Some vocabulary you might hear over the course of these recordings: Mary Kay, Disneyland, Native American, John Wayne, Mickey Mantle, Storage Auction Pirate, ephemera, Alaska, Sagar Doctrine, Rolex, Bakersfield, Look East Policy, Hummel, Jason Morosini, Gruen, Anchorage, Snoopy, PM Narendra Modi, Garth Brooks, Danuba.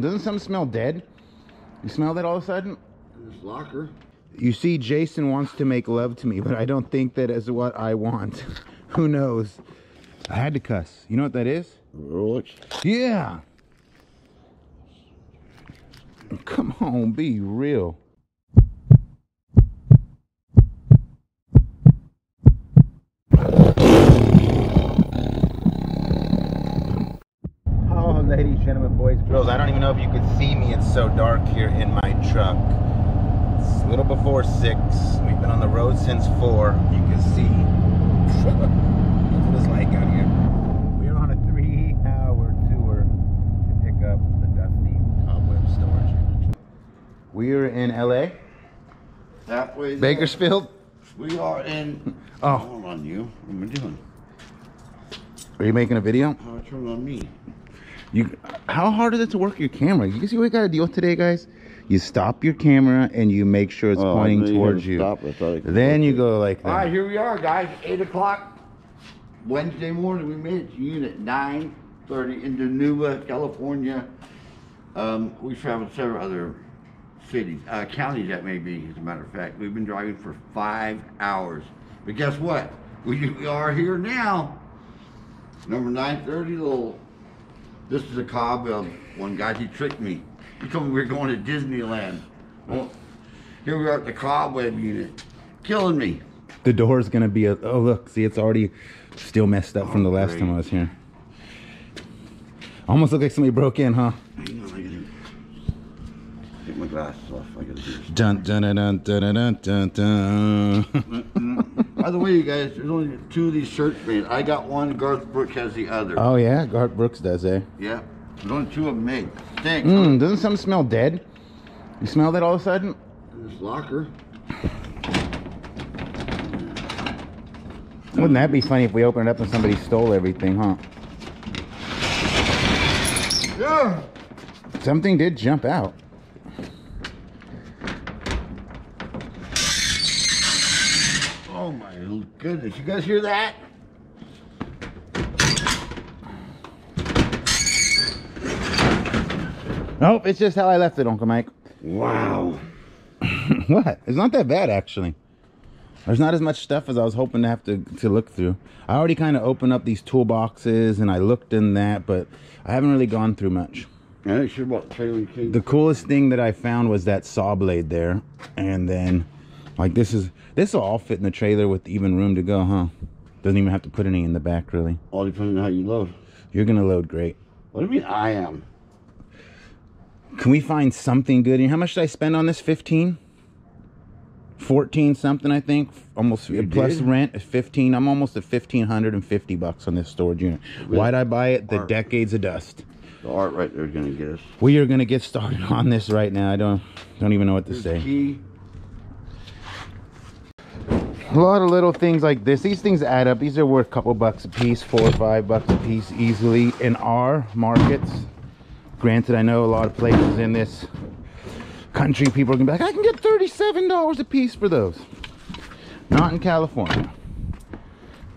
Doesn't something smell dead? You smell that all of a sudden? There's locker. You see, Jason wants to make love to me, but I don't think that is what I want. Who knows? I had to cuss. You know what that is? Rolex. Yeah. Come on, be real. Oh, ladies, gentlemen, boys, girls, I don't even know if you could see me. It's so dark here in my truck. It's a little before 6. We've been on the road since 4. You can see what it's like out here. We're on a 3-hour tour to pick up the dusty cobweb storage. We are in LA. Halfway there. Bakersfield. We are in. Oh. Hold on, you. What am I doing? Are you making a video? Oh, turn on me. You. How hard is it to work your camera? You see what we got to deal with today, guys? You stop your camera and you make sure it's pointing towards you. Then you go like that. All right, here we are, guys. 8 o'clock Wednesday morning. We made it to Unit 930 in Danuba, California. We traveled several other cities, counties that may be, as a matter of fact. We've been driving for 5 hours. But guess what? We are here now. Number 930, little. This is a cobweb one, guys. He tricked me. He told me we were going to Disneyland. Well, here we are at the cobweb unit. Killing me. The door's gonna be a, oh look, see it's already still messed up from the last time I was here. Almost looked like somebody broke in, huh? Hang on, I gotta get my glasses off. I gotta do this. Dun dun dun dun dun dun dun. By the way, you guys, there's only 2 of these shirts made. I got one, Garth Brooks has the other. Oh yeah, Garth Brooks does, eh? Yeah. There's only 2 of them made. Thanks. Doesn't something smell dead? You smell that all of a sudden? This locker. Wouldn't that be funny if we opened it up and somebody stole everything, huh? Yeah. Something did jump out. Oh my goodness. You guys hear that? Nope, it's just how I left it, Uncle Mike. Wow. What? It's not that bad, actually. There's not as much stuff as I was hoping to have to look through. I already kind of opened up these toolboxes, and I looked in that, but I haven't really gone through much. Yeah, sure about trailing cage. The coolest thing that I found was that saw blade there, and then, like, this will all fit in the trailer with even room to go, huh? Doesn't even have to put any in the back, really. All depends on how you load. You're going to load great. What do you mean I am? Can we find something good? And how much did I spend on this? 15? 14 something, I think. Almost plus rent, 15. I'm almost at $1,550 on this storage unit. Why'd I buy it? The decades of dust. The art right there is gonna get us. We are gonna get started on this right now. I don't even know what to say. A lot of little things like this. These things add up. These are worth a couple bucks a piece, $4 or $5 a piece easily in our markets. Granted, I know a lot of places in this country, people are gonna be like, I can get $37 a piece for those. Not in California.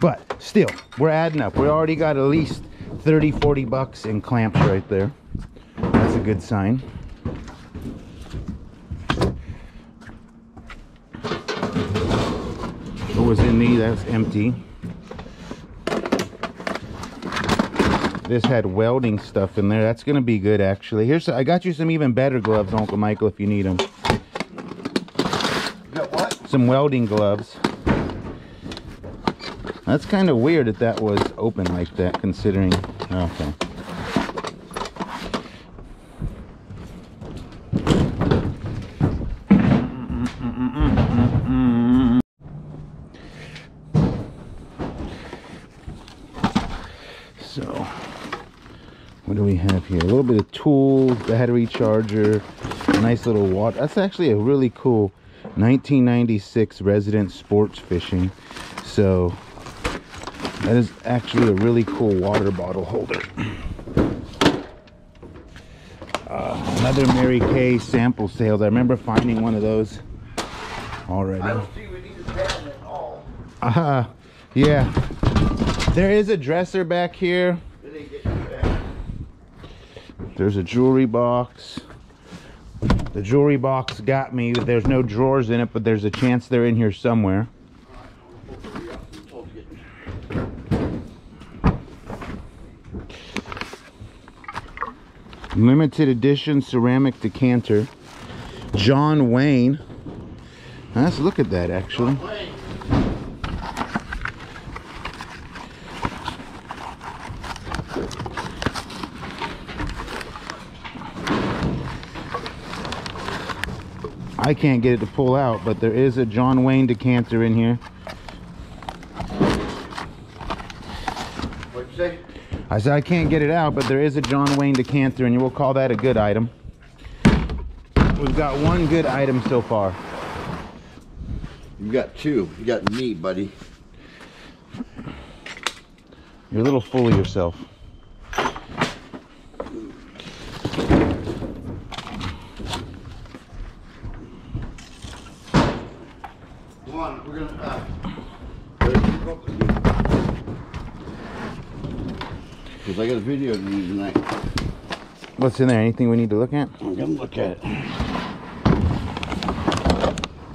But still, we're adding up. We already got at least 30, 40 bucks in clamps right there. That's a good sign. What was in these? That's empty. This had welding stuff in there. That's gonna be good, actually. Here's I got you some even better gloves, Uncle Michael, if you need them. You got what? Some welding gloves. That's kind of weird that that was open like that, considering. Okay. So. What do we have here? A little bit of tools, battery charger, a nice little water. That's actually a really cool 1996 Resident Sports Fishing. So that is actually a really cool water bottle holder. Another Mary Kay sample sales. I remember finding one of those already. I don't see we need a pattern at all. Yeah. There is a dresser back here. There's a jewelry box. The jewelry box got me. There's no drawers in it, but there's a chance they're in here somewhere. Limited edition ceramic decanter. John Wayne. Let's look at that, actually. I can't get it to pull out, but there is a John Wayne decanter in here. What'd you say? I said I can't get it out, but there is a John Wayne decanter, and we'll call that a good item. We've got one good item so far. You got two. You got me, buddy. You're a little full of yourself. I got a video to do tonight. What's in there? Anything we need to look at? I'm gonna look at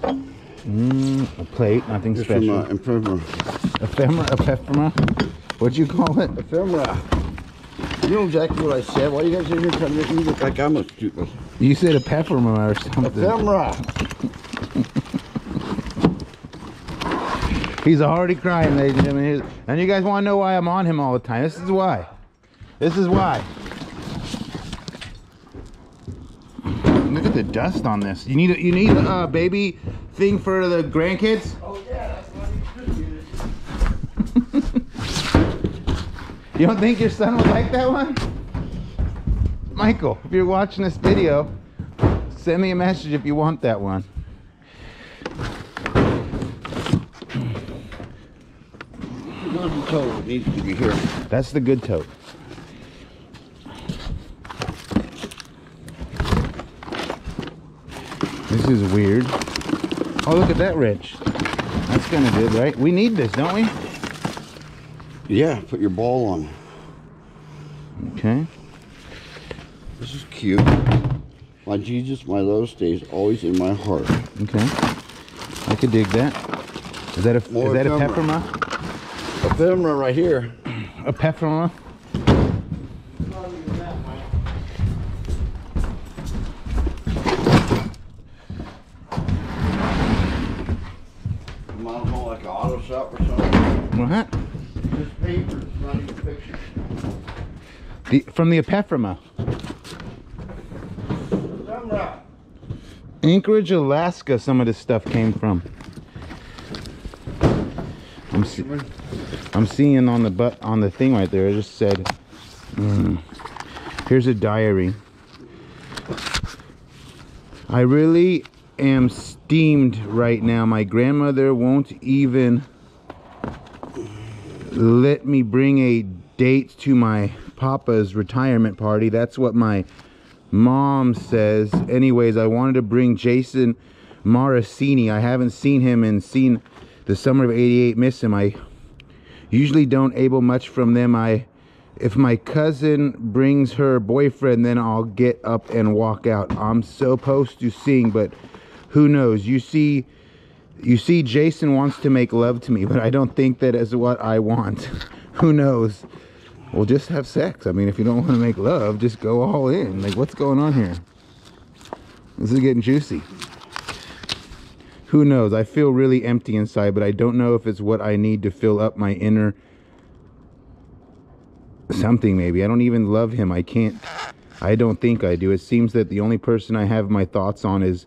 it. A plate, nothing special. Ephemera. Ephemera? What'd you call it? Ephemera. You know exactly what I said. Why are you guys in here trying to make me look like I'm a stupid? You said a peppermint or something. Ephemera. He's already crying, ladies and gentlemen. And you guys want to know why I'm on him all the time. This is why. This is why. Look at the dust on this. You need a baby thing for the grandkids? Oh yeah, that's why you should use it. You don't think your son would like that one? Michael, if you're watching this video, send me a message if you want that one. The tote needs to be here. That's the good tote. This is weird. Oh, look at that wrench. That's kind of good, right? We need this, don't we? Yeah, put your ball on. Okay. This is cute. My Jesus, my love stays always in my heart. Okay. I could dig that. Is that a peppermint? Ephemera right here. Ephemera. What? This paper is not even pictures. From the ephemera. Anchorage, Alaska, some of this stuff came from. I'm seeing on the thing right there. It just said, "Here's a diary. I really am steamed right now. My grandmother won't even let me bring a date to my papa's retirement party. That's what my mom says. Anyways, I wanted to bring Jason Morosini. I haven't seen him and seen the summer of '88. Miss him. I usually don't able much from them. If my cousin brings her boyfriend, then I'll get up and walk out. I'm supposed to sing, but who knows? You see, Jason wants to make love to me, but I don't think that is what I want. Who knows? Well, just have sex. I mean, if you don't want to make love, just go all in. Like, what's going on here? This is getting juicy. Who knows? I feel really empty inside, but I don't know if it's what I need to fill up my inner something, maybe. I don't even love him. I don't think I do. It seems that the only person I have my thoughts on is,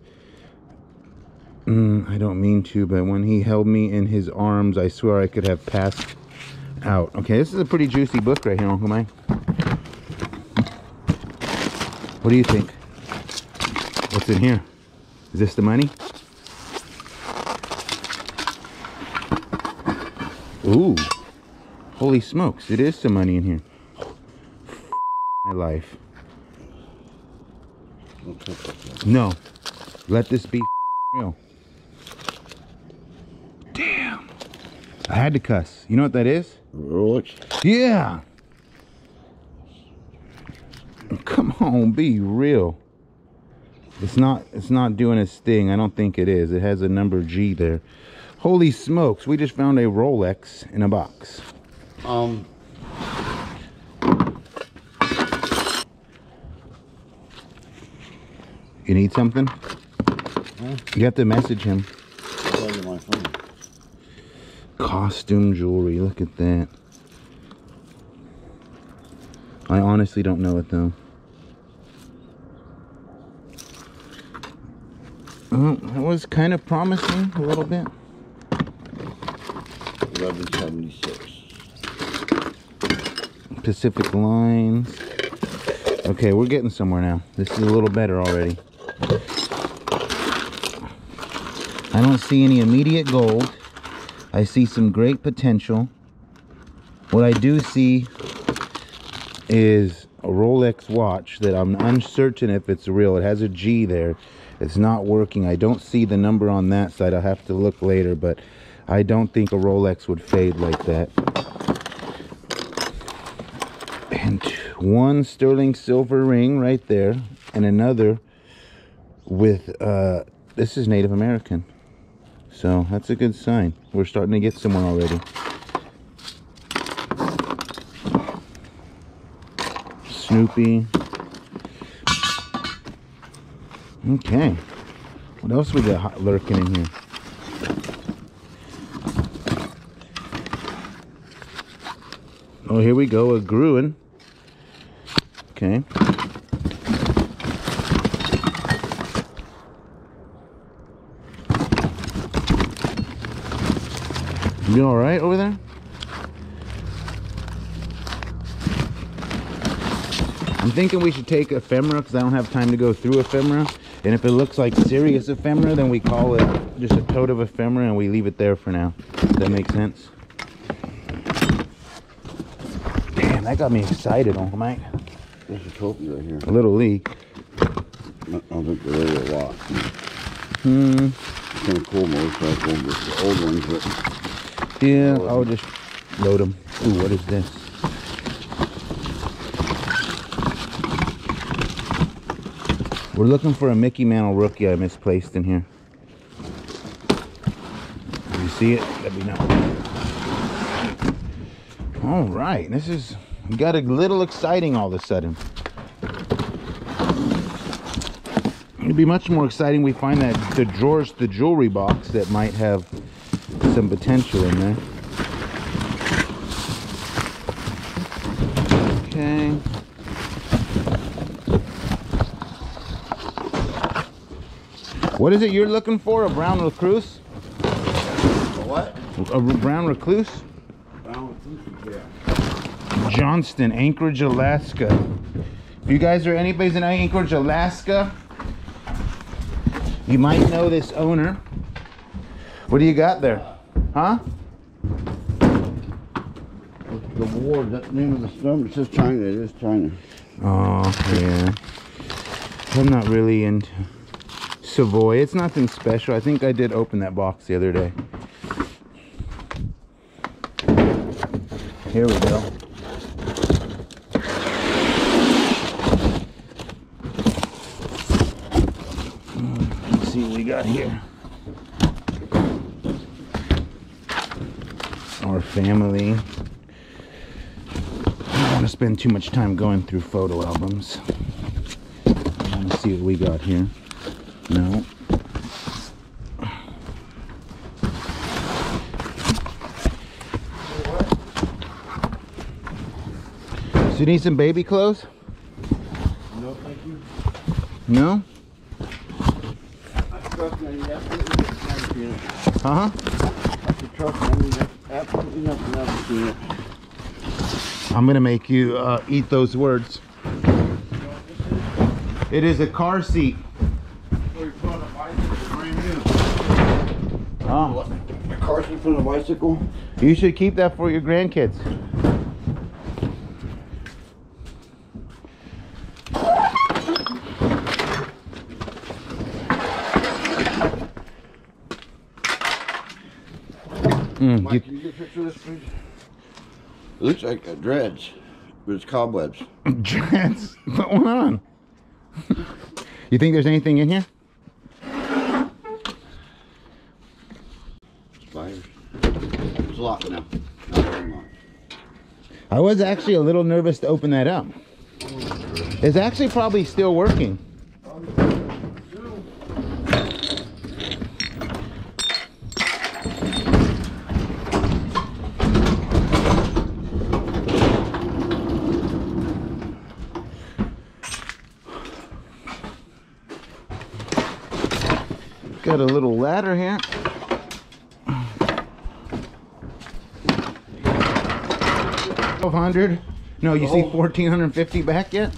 I don't mean to, but when he held me in his arms, I swear I could have passed out. Okay, this is a pretty juicy book right here, Uncle Mike. What do you think? What's in here? Is this the money? Ooh, holy smokes, it is some money in here. My life. No, let this be real. Damn, I had to cuss. You know what that is? Rolex. Yeah. Come Come on, be real. It's not doing its thing. I don't think it is. It has a number G there. Holy smokes, we just found a Rolex in a box. You need something? Huh? You have to message him. My phone. Costume jewelry, look at that. I honestly don't know it though. Oh, that was kind of promising a little bit. 1176. Pacific Lines. Okay, we're getting somewhere now. This is a little better already. I don't see any immediate gold. I see some great potential. What I do see is a Rolex watch that I'm uncertain if it's real. It has a G there. It's not working. I don't see the number on that side. I'll have to look later, but I don't think a Rolex would fade like that. And one sterling silver ring right there, and another with, this is Native American. So that's a good sign. We're starting to get somewhere already. Snoopy. Okay, what else we got lurking in here? Oh, here we go, a Gruen. Okay. You all right over there? I'm thinking we should take ephemera because I don't have time to go through ephemera. And if it looks like serious ephemera, then we call it just a tote of ephemera and we leave it there for now. Does that make sense? Damn, that got me excited, Uncle Mike. There's a trophy right here. A little leak. I don't think they're really a lot. Hmm. It's kind of cool motorcycle, just the old ones, but... Yeah, I'll just load them. Ooh, what is this? We're looking for a Mickey Mantle rookie I misplaced in here. You see it? Let me know. All right, this is got a little exciting all of a sudden. It'd be much more exciting we find that the jewelry box that might have some potential in there. Okay. What is it you're looking for? A brown recluse? A what? A brown recluse? Brown recluse, yeah. Johnston, Anchorage, Alaska. If you guys are anybody's in Anchorage, Alaska, you might know this owner. What do you got there? Huh? The war, that's the name of the storm. It says China, it is China. Oh, yeah. I'm not really into... Savoy, it's nothing special. I think I did open that box the other day. Here we go. Let's see what we got here. Our family. I don't want to spend too much time going through photo albums. Let's see what we got here. No. So you need some baby clothes? No, thank you. No? Uh-huh. I'm gonna make you eat those words. It is a car seat. Oh. A car seat from a bicycle. You should keep that for your grandkids. Mike, can you get a picture of this, please? It looks like a dredge, but it's cobwebs. Dreads? What's going on? You think there's anything in here? Spiders. It's locked now. Not very much. I was actually a little nervous to open that up. It's actually probably still working. Got a little ladder here. $1,200. No, you see 1,450 back yet?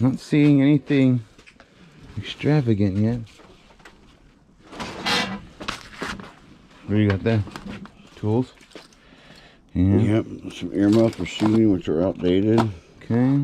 Not seeing anything extravagant yet. What do you got there? Tools? Yeah. Yep, some earmuffs for shooting, which are outdated. Okay.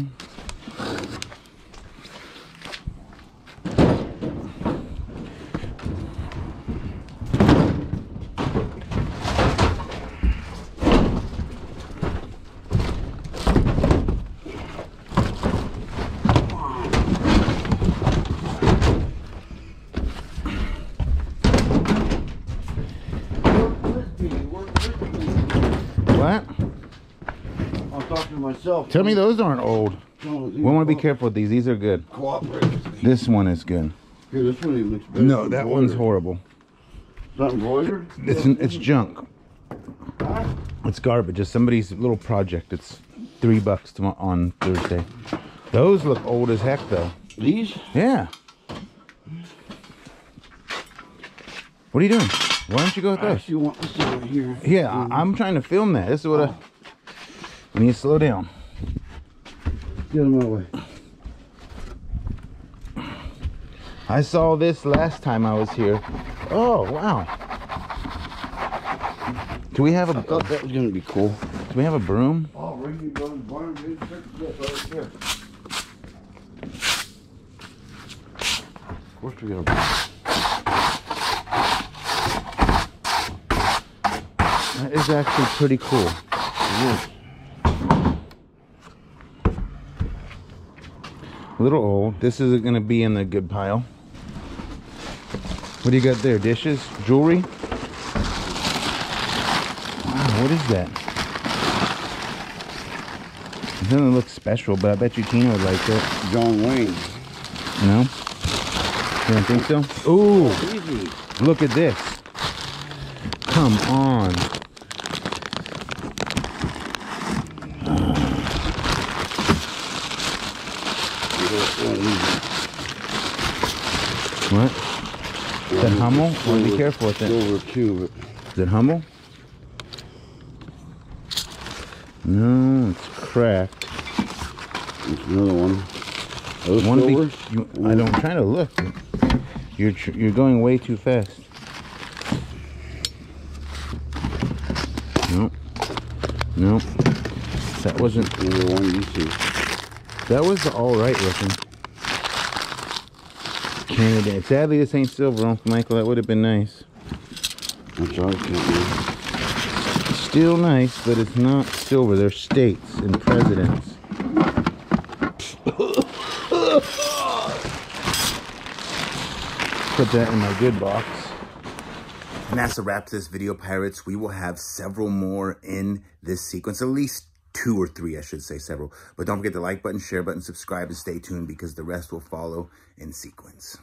Tell me those aren't old. No, we want to be careful with these. These are good. This one is good. Here, this one even looks better. No, that one's horrible. Is that embroidered? It's junk. Huh? It's garbage. It's somebody's little project. It's $3 on Thursday. Those look old as heck, though. These? Yeah. What are you doing? Why don't you go with those? I actually want this one right here. Yeah, I'm trying to film that. This is what I need to slow down. Get out of my way. I saw this last time I was here. Oh, wow. Do we have a... I thought that was going to be cool. Do we have a broom? Oh, where you going? Barn, dude. Check this right there. Of course we got a broom. That is actually pretty cool. It is. Little old. This isn't going to be in the good pile. What do you got there? Dishes? Jewelry? Wow, what is that? It doesn't look special, but I bet you Tina would like that. John Wayne. No? You don't think so? Ooh! Look at this. Come on. What? Is that Hummel? Well, be careful with that. Silver too, but... Is it Hummel? No, it's cracked. There's another one. Those silvers? I'm trying to look. You're going way too fast. Nope. Nope. That wasn't... the one you see. That was alright looking. Canada. Sadly, this ain't silver, Uncle Michael. That would have been nice. Still nice, but it's not silver. They're states and presidents. Put that in my good box. And that's a wrap to this video, Pirates. We will have several more in this sequence, at least 2 or 3, I should say several. But don't forget the like button, share button, subscribe, and stay tuned because the rest will follow in sequence.